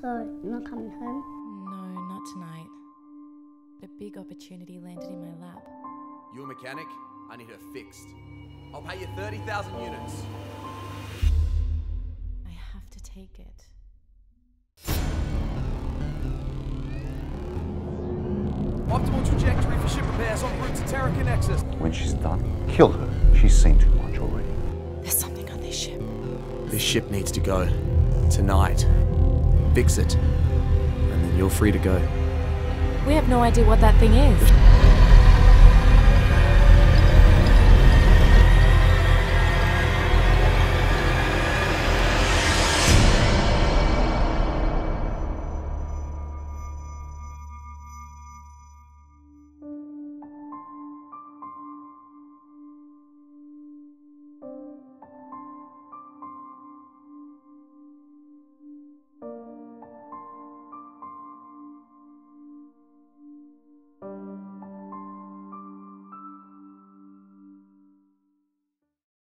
so not coming home? No, not tonight. A big opportunity landed in my lap. You a mechanic? I need her fixed. I'll pay you 30,000 units. I have to take it. Optimal trajectory for ship repairs en route to Terrakin Nexus. When she's done, kill her. She's seen too much already. There's something on this ship. This ship needs to go. Tonight. Fix it. And then you're free to go. We have no idea what that thing is.